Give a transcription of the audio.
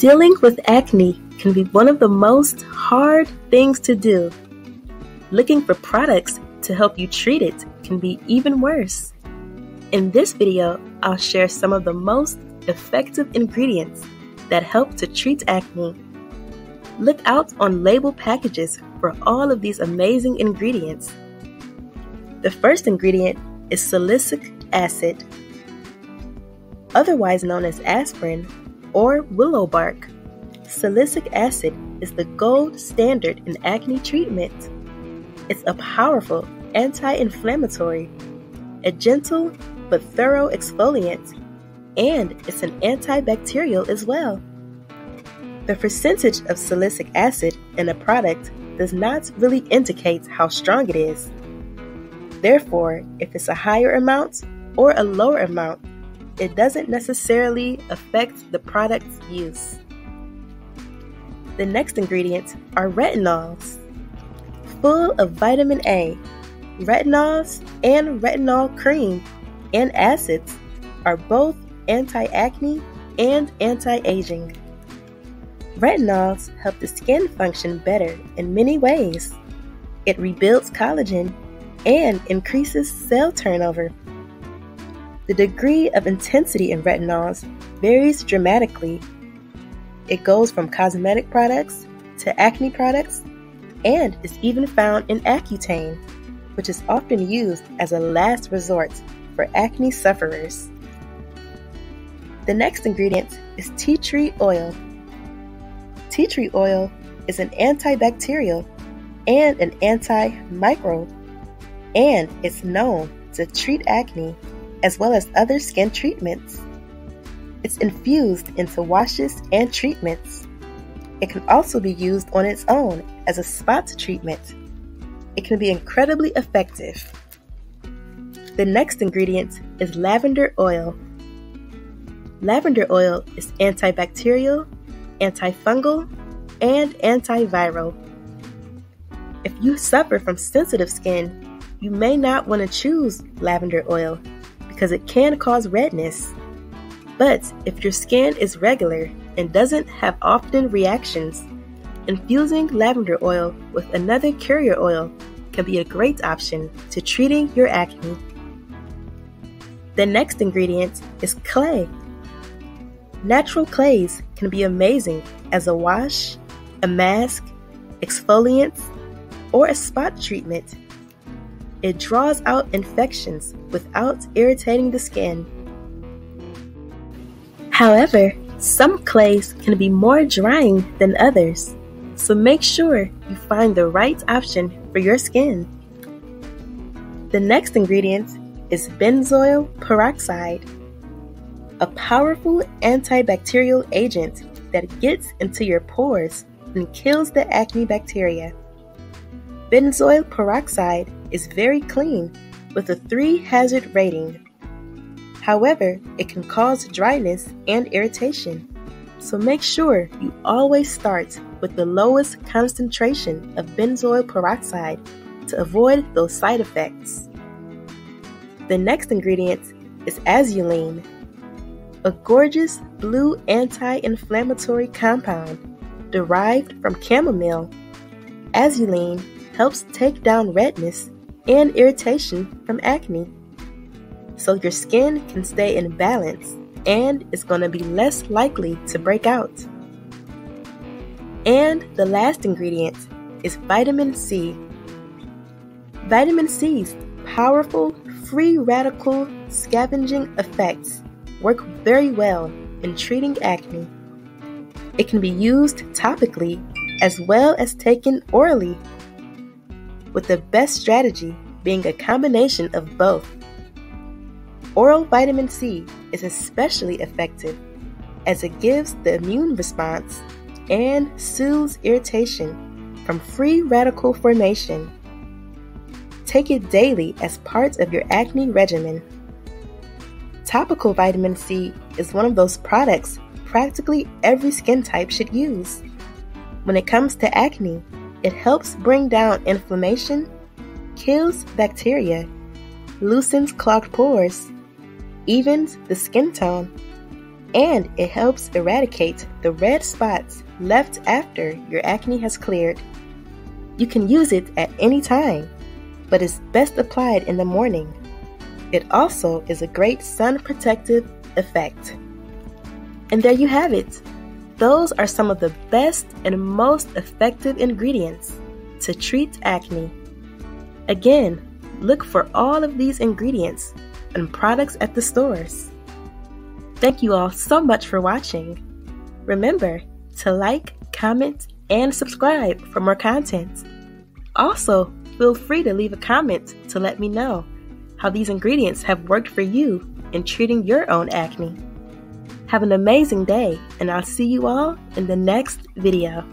Dealing with acne can be one of the most hard things to do. Looking for products to help you treat it can be even worse. In this video, I'll share some of the most effective ingredients that help to treat acne. Look out on label packages for all of these amazing ingredients. The first ingredient is salicylic acid, otherwise known as aspirin or willow bark. Salicylic acid is the gold standard in acne treatment. It's a powerful anti-inflammatory, a gentle but thorough exfoliant, and it's an antibacterial as well. The percentage of salicylic acid in a product does not really indicate how strong it is. Therefore, if it's a higher amount or a lower amount, it doesn't necessarily affect the product's use. The next ingredients are retinols. Full of vitamin A, retinols and retinol cream and acids are both anti-acne and anti-aging. Retinols help the skin function better in many ways. It rebuilds collagen and increases cell turnover. The degree of intensity in retinols varies dramatically. It goes from cosmetic products to acne products and is even found in Accutane, which is often used as a last resort for acne sufferers. The next ingredient is tea tree oil. Tea tree oil is an antibacterial and an antimicrobial, and it's known to treat acne as well as other skin treatments. It's infused into washes and treatments. It can also be used on its own as a spot treatment. It can be incredibly effective. The next ingredient is lavender oil. Lavender oil is antibacterial, antifungal, and antiviral. If you suffer from sensitive skin, you may not want to choose lavender oil because it can cause redness. But if your skin is regular and doesn't have often reactions, infusing lavender oil with another carrier oil can be a great option to treating your acne. The next ingredient is clay. Natural clays can be amazing as a wash, a mask, exfoliants, or a spot treatment. It draws out infections without irritating the skin. However, some clays can be more drying than others, so make sure you find the right option for your skin. The next ingredient is benzoyl peroxide, a powerful antibacterial agent that gets into your pores and kills the acne bacteria. Benzoyl peroxide is very clean with a 3 hazard rating. However, it can cause dryness and irritation, so make sure you always start with the lowest concentration of benzoyl peroxide to avoid those side effects. The next ingredient is azuline, a gorgeous blue anti-inflammatory compound derived from chamomile. Azuline helps take down redness and irritation from acne, so your skin can stay in balance and it's going to be less likely to break out. And the last ingredient is vitamin C. Vitamin C's powerful free radical scavenging effects work very well in treating acne. It can be used topically as well as taken orally, with the best strategy being a combination of both. Oral vitamin C is especially effective as it gives the immune response and soothes irritation from free radical formation. Take it daily as part of your acne regimen. Topical vitamin C is one of those products practically every skin type should use. When it comes to acne, it helps bring down inflammation, kills bacteria, loosens clogged pores, evens the skin tone, and it helps eradicate the red spots left after your acne has cleared. You can use it at any time, but it's best applied in the morning. It also is a great sun protective effect. And there you have it. Those are some of the best and most effective ingredients to treat acne. Again, look for all of these ingredients and products at the stores. Thank you all so much for watching. Remember to like, comment, and subscribe for more content. Also, feel free to leave a comment to let me know how these ingredients have worked for you in treating your own acne. Have an amazing day, and I'll see you all in the next video.